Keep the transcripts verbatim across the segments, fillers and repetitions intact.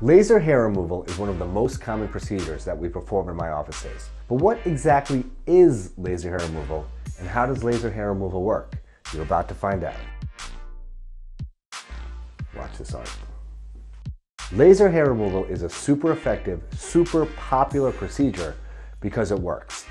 Laser hair removal is one of the most common procedures that we perform in my office days. But what exactly is laser hair removal, and how does laser hair removal work? You're about to find out. Watch this art. Laser hair removal is a super effective, super popular procedure because it works.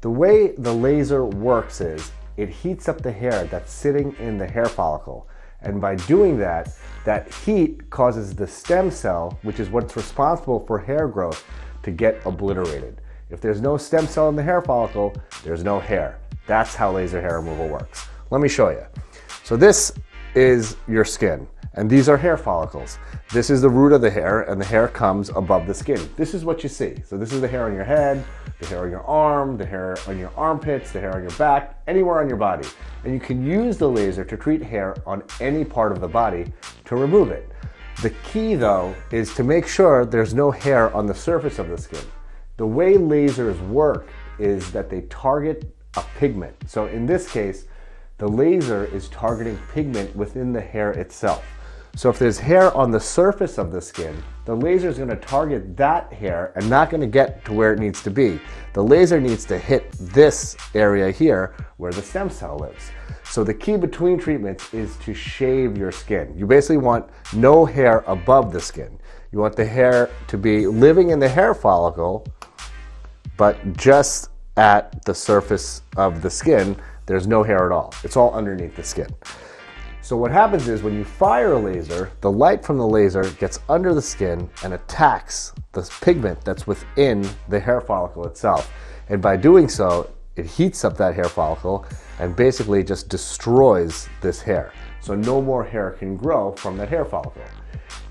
The way the laser works is it heats up the hair that's sitting in the hair follicle. And by doing that, that heat causes the stem cell, which is what's responsible for hair growth, to get obliterated. If there's no stem cell in the hair follicle, there's no hair. That's how laser hair removal works. Let me show you. So this is your skin, and these are hair follicles. This is the root of the hair, and the hair comes above the skin. This is what you see. So this is the hair on your head, the hair on your arm, the hair on your armpits, the hair on your back, anywhere on your body. And you can use the laser to treat hair on any part of the body to remove it. The key, though, is to make sure there's no hair on the surface of the skin. The way lasers work is that they target a pigment. So in this case, the laser is targeting pigment within the hair itself. So if there's hair on the surface of the skin, the laser is going to target that hair and not going to get to where it needs to be. The laser needs to hit this area here where the stem cell lives. So the key between treatments is to shave your skin. You basically want no hair above the skin. You want the hair to be living in the hair follicle, but just at the surface of the skin, there's no hair at all. It's all underneath the skin. So what happens is when you fire a laser, the light from the laser gets under the skin and attacks the pigment that's within the hair follicle itself. And by doing so, it heats up that hair follicle and basically just destroys this hair. So no more hair can grow from that hair follicle.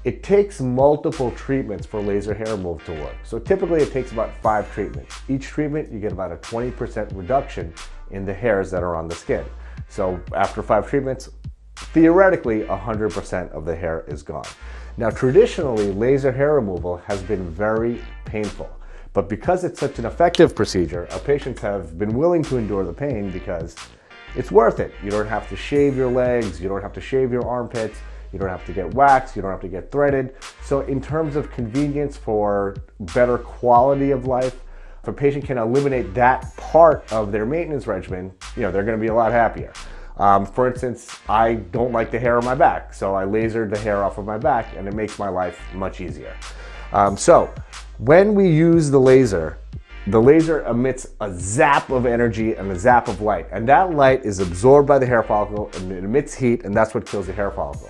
It takes multiple treatments for laser hair removal to work. So typically it takes about five treatments. Each treatment, you get about a twenty percent reduction in the hairs that are on the skin. So after five treatments, theoretically, one hundred percent of the hair is gone. Now, traditionally, laser hair removal has been very painful, but because it's such an effective procedure, our patients have been willing to endure the pain because it's worth it. You don't have to shave your legs, you don't have to shave your armpits, you don't have to get waxed, you don't have to get threaded. So in terms of convenience for better quality of life, if a patient can eliminate that part of their maintenance regimen, you know, they're gonna be a lot happier. Um, for instance, I don't like the hair on my back, so I lasered the hair off of my back and it makes my life much easier. Um, so when we use the laser, the laser emits a zap of energy and a zap of light, and that light is absorbed by the hair follicle and it emits heat, and that's what kills the hair follicle.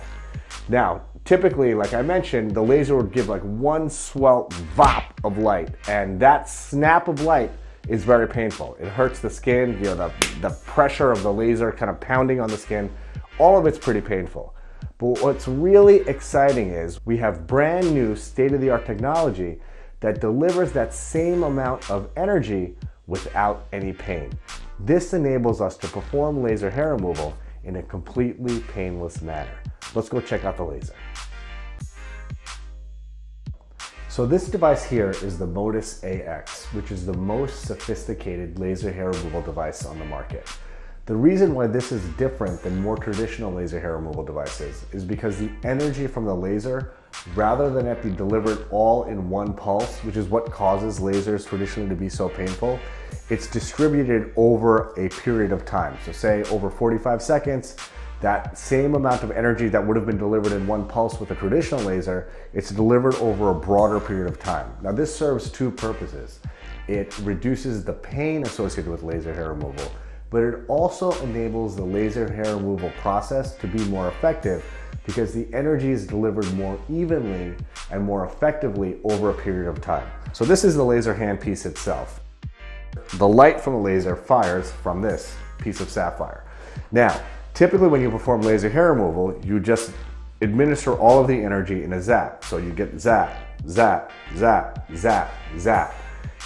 Now, typically, like I mentioned, the laser would give like one swell vop of light, and that snap of light is very painful. It hurts the skin, you know, the, the pressure of the laser kind of pounding on the skin, all of it's pretty painful. But what's really exciting is we have brand new state-of-the-art technology that delivers that same amount of energy without any pain. This enables us to perform laser hair removal in a completely painless manner. Let's go check out the laser. So this device here is the Motus A X, which is the most sophisticated laser hair removal device on the market. The reason why this is different than more traditional laser hair removal devices is because the energy from the laser, rather than it be delivered all in one pulse, which is what causes lasers traditionally to be so painful, it's distributed over a period of time. So say over forty-five seconds, that same amount of energy that would have been delivered in one pulse with a traditional laser, it's delivered over a broader period of time. Now this serves two purposes. It reduces the pain associated with laser hair removal, but it also enables the laser hair removal process to be more effective because the energy is delivered more evenly and more effectively over a period of time. So this is the laser handpiece itself. The light from the laser fires from this piece of sapphire. Now, typically when you perform laser hair removal, you just administer all of the energy in a zap. So you get zap, zap, zap, zap, zap.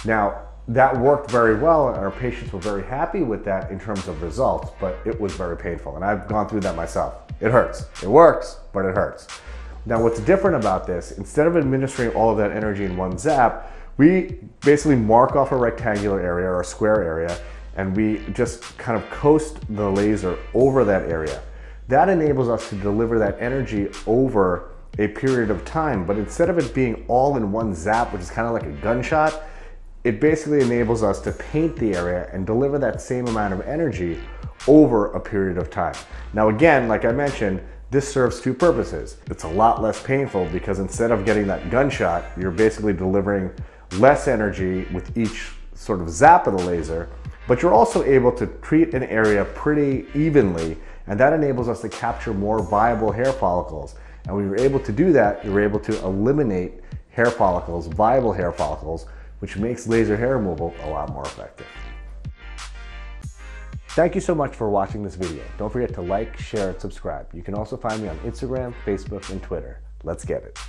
Now, that worked very well and our patients were very happy with that in terms of results, but it was very painful. And I've gone through that myself. It hurts. It works, but it hurts. Now, what's different about this, instead of administering all of that energy in one zap, we basically mark off a rectangular area or a square area, and we just kind of coast the laser over that area. That enables us to deliver that energy over a period of time, but instead of it being all in one zap, which is kind of like a gunshot, it basically enables us to paint the area and deliver that same amount of energy over a period of time. Now again, like I mentioned, this serves two purposes. It's a lot less painful because instead of getting that gunshot, you're basically delivering less energy with each sort of zap of the laser, but you're also able to treat an area pretty evenly, and that enables us to capture more viable hair follicles. And when you're able to do that, you're able to eliminate hair follicles, viable hair follicles, which makes laser hair removal a lot more effective. Thank you so much for watching this video. Don't forget to like, share, and subscribe. You can also find me on Instagram, Facebook, and Twitter. Let's get it.